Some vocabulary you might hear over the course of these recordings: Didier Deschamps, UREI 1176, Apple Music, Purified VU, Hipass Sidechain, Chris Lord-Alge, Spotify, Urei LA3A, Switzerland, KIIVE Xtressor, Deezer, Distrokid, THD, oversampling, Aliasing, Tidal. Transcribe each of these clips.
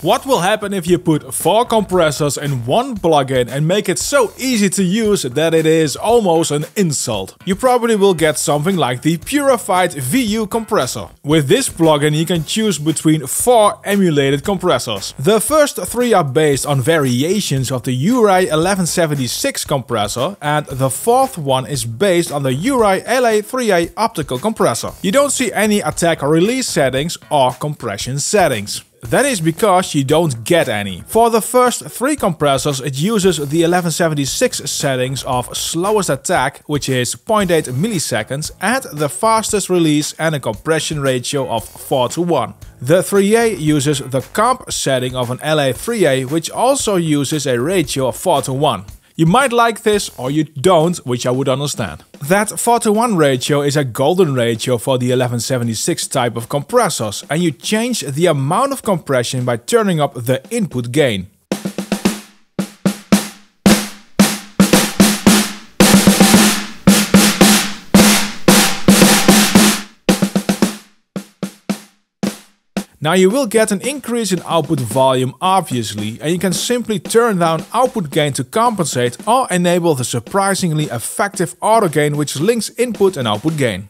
What will happen if you put 4 compressors in one plugin and make it so easy to use that it is almost an insult? You probably will get something like the Purified VU compressor. With this plugin you can choose between 4 emulated compressors. The first 3 are based on variations of the UREI 1176 compressor, and the fourth one is based on the UREI LA3A optical compressor. You don't see any attack or release settings or compression settings. That is because you don't get any. For the first 3 compressors it uses the 1176 settings of slowest attack, which is 0.8 milliseconds, and the fastest release and a compression ratio of 4:1. The 3A uses the comp setting of an LA3A, which also uses a ratio of 4:1. You might like this, or you don't, which I would understand. That 4:1 ratio is a golden ratio for the 1176 type of compressors, and you change the amount of compression by turning up the input gain. Now you will get an increase in output volume obviously, and you can simply turn down output gain to compensate or enable the surprisingly effective auto gain which links input and output gain.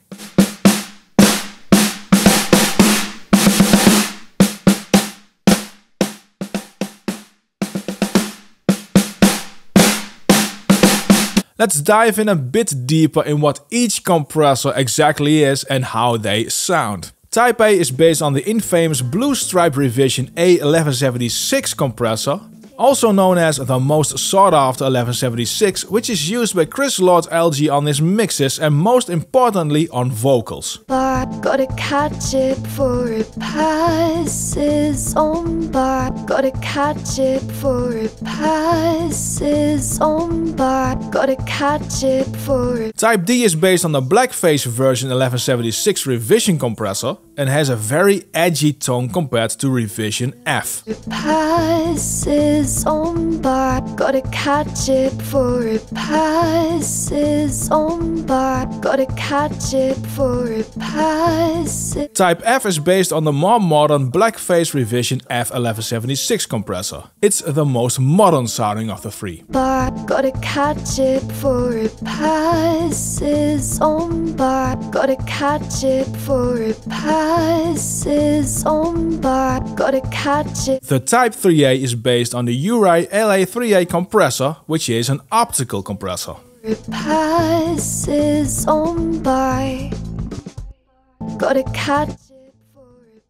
Let's dive in a bit deeper in what each compressor exactly is and how they sound. Type A is based on the infamous Blue Stripe Revision A1176 compressor, also known as the most sought-after 1176, which is used by Chris Lord-Alge on his mixes and most importantly on vocals. Bar, gotta catch it before it passes on. Bar, gotta catch it before it passes on. Bar, gotta catch it before it. Type D is based on the blackface version 1176 revision compressor and has a very edgy tone compared to revision F. It passes on bar, gotta catch it before it passes on bar, gotta catch it before it passes. Type F is based on the more modern blackface revision F1176 compressor. It's the most modern sounding of the 3. Bar, gotta catch it before it passes on bar, gotta catch it before it passes on bar, gotta catch it. The Type 3A is based on the UREI LA3A compressor, which is an optical compressor. It passes on by. Gotta catch it before it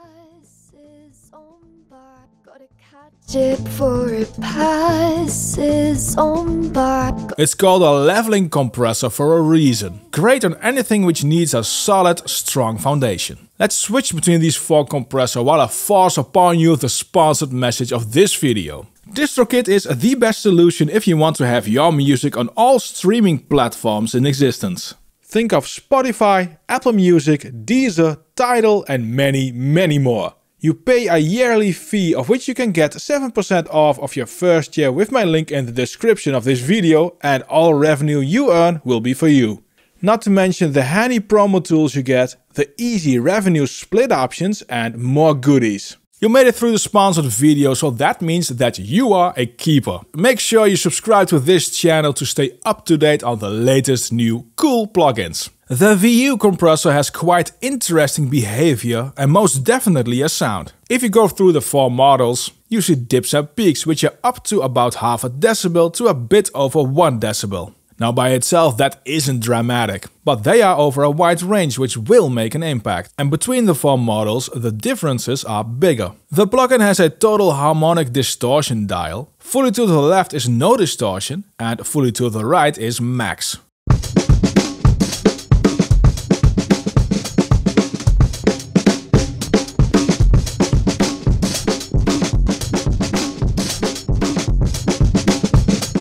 passes on by. Gotta catch it before it passes on by. It's called a leveling compressor for a reason. Great on anything which needs a solid, strong foundation. Let's switch between these 4 compressors while I force upon you the sponsored message of this video. Distrokid is the best solution if you want to have your music on all streaming platforms in existence. Think of Spotify, Apple Music, Deezer, Tidal and many, many more. You pay a yearly fee, of which you can get 7% off of your first year with my link in the description of this video, and all revenue you earn will be for you. Not to mention the handy promo tools you get, the easy revenue split options and more goodies. You made it through the sponsored video, so that means that you are a keeper. Make sure you subscribe to this channel to stay up to date on the latest new cool plugins. The VU compressor has quite interesting behavior and most definitely a sound. If you go through the 4 models, you see dips and peaks which are up to about half a decibel to a bit over 1 decibel. Now by itself that isn't dramatic, but they are over a wide range which will make an impact, and between the 4 models the differences are bigger. The plugin has a total harmonic distortion dial, fully to the left is no distortion and fully to the right is max.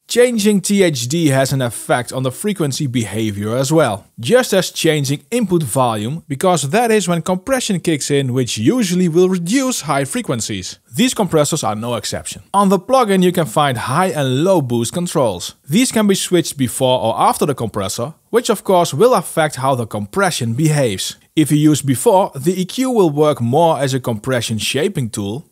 Changing THD has an effect on the frequency behavior as well, just as changing input volume, because that is when compression kicks in, which usually will reduce high frequencies. These compressors are no exception. On the plugin you can find high and low boost controls. These can be switched before or after the compressor, which of course will affect how the compression behaves. If you use before, the EQ will work more as a compression shaping tool.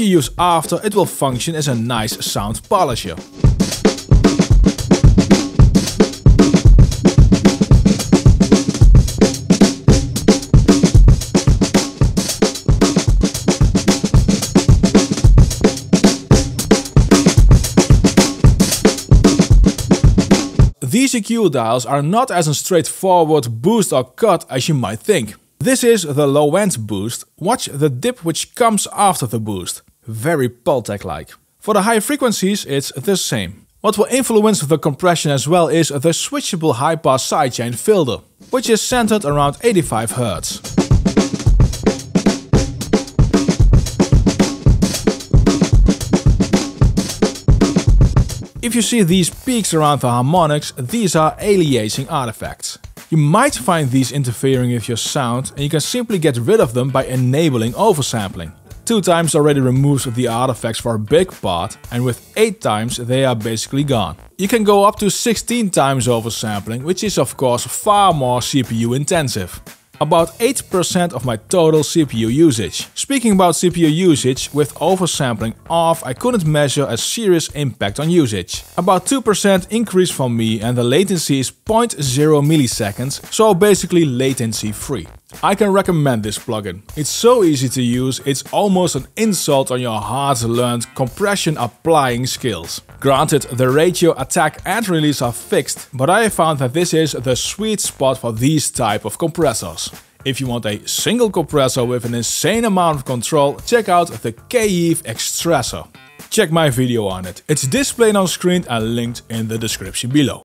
If you use after, it will function as a nice sound polisher. These EQ dials are not as a straightforward boost or cut as you might think. This is the low-end boost. Watch the dip which comes after the boost. Very Poltec-like. For the high frequencies it's the same. What will influence the compression as well is the switchable high-pass sidechain filter, which is centered around 85 Hz. If you see these peaks around the harmonics, these are aliasing artifacts. You might find these interfering with your sound, and you can simply get rid of them by enabling oversampling. 2 times already removes the artifacts for a big part, and with 8 times they are basically gone. You can go up to 16 times oversampling, which is of course far more CPU intensive. About 8% of my total CPU usage. Speaking about CPU usage, with oversampling off, I couldn't measure a serious impact on usage. About 2% increase from me, and the latency is 0.0 milliseconds, so basically latency free. I can recommend this plugin. It's so easy to use, it's almost an insult on your hard-learned compression applying skills. Granted, the ratio attack and release are fixed, but I found that this is the sweet spot for these type of compressors. If you want a single compressor with an insane amount of control, check out the KIIVE Xtressor. Check my video on it. It's displayed on screen and linked in the description below.